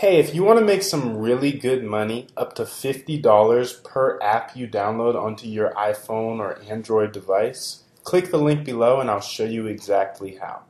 hey, if you want to make some really good money, up to $50 per app you download onto your iPhone or Android device, click the link below and I'll show you exactly how.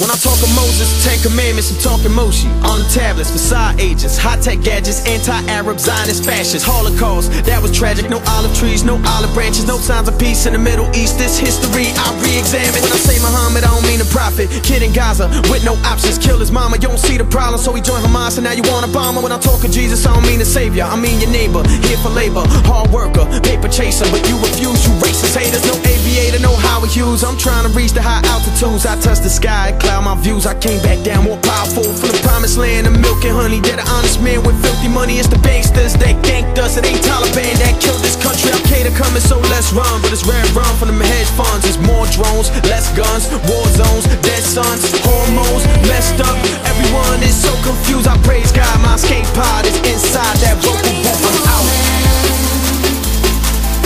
When I'm talking Moses, 10 Commandments, I'm talking Moshi. On the tablets, facade agents, high-tech gadgets, anti-Arab, Zionist, fascists. Holocaust, that was tragic. No olive trees, no olive branches, no signs of peace in the Middle East. This history I re-examine. When I say Muhammad, I don't mean a prophet. Kid in Gaza with no options, kill his mama. You don't see the problem, so he joined Hamas and now you want to bomb him. When I'm talking Jesus, I don't mean a savior, I mean your neighbor. Here for labor, hard worker, paper chaser, but you refuse, you racist haters. No aviator, no Howard Hughes. I'm trying to reach the high altitudes. I touch the sky, my views, I came back down more powerful from the promised land of milk and honey. They're the honest man with filthy money. It's the banksters that ganked us. It ain't Taliban that killed this country. Al Qaeda coming, so let's run. But it's red rum from the hedge funds. It's more drones, less guns, war zones, dead sons, hormones messed up. Everyone is so confused. I praise God, my escape pod is inside that broken roof. I'm out.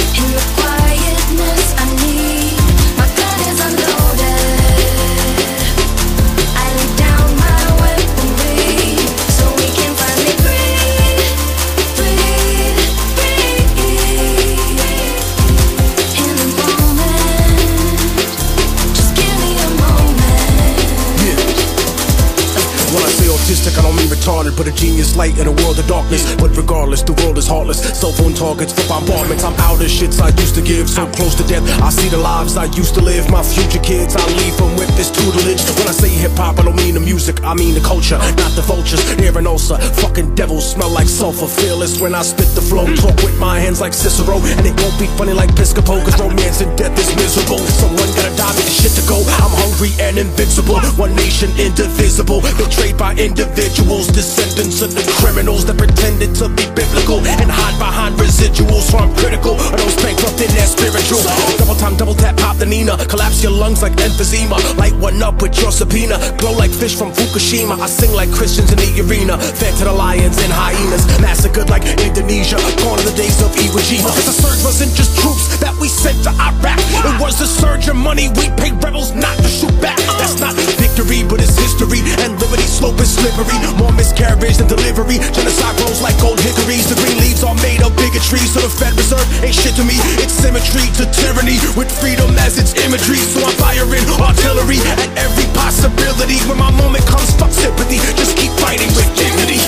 In the quietness, I need my gun is unloaded. I don't mean retarded, but a genius light in a world of darkness. But regardless, the world is heartless. Cell phone targets for bombardments. I'm out of shits I used to give, so close to death. I see the lives I used to live. My future kids, I leave them with this tutelage. When I say hip-hop, I don't mean the music, I mean the culture. Not the vultures, they're an ulcer. Fucking devils smell like sulfur. Fearless when I spit the flow. Talk with my hands like Cicero, and it won't be funny like Piscopo, cause romance and death is miserable. Someone gotta die, me the shit to go. I'm hungry and invincible. One nation indivisible, betrayed by individuals, descendants of the criminals that pretended to be biblical and hide behind residuals. So I'm critical of those bankrupt in their spiritual. Double time, double tap, pop the Nina. Collapse your lungs like emphysema. Light one up with your subpoena. Glow like fish from Fukushima. I sing like Christians in the arena. Fed to the lions and hyenas. Massacred like Indonesia. Gone in the days of Iwo Jima. Cause the surge wasn't just troops that we sent to Iraq. It was the surge of money we paid rebels not to shoot back. That's not victory, but it's history. And liberty slope is slippery, more miscarriage than delivery. Genocide grows like old hickories. The green leaves are made of bigotry. So the Fed Reserve ain't shit to me. It's symmetry to tyranny, with freedom as its imagery. So I'm firing artillery at every possibility. When my moment comes, fuck sympathy. Just keep fighting with dignity.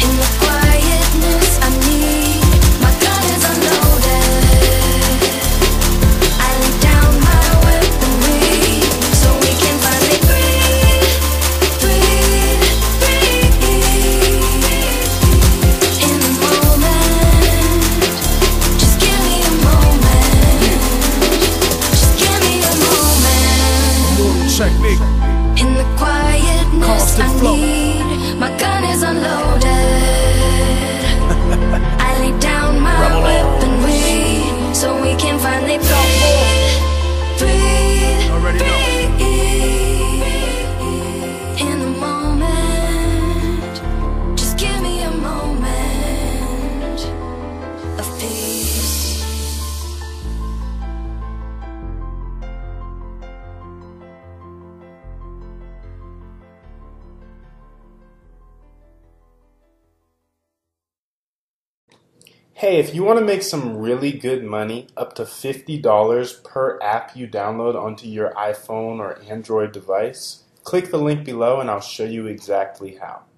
In the quietness I need, my gun is unloaded. In the quietness I need, my gun is unloaded. I lay down my weaponry, so we can finally breathe. In the moment, just give me a moment of peace. Hey, if you want to make some really good money, up to $50 per app you download onto your iPhone or Android device, click the link below and I'll show you exactly how.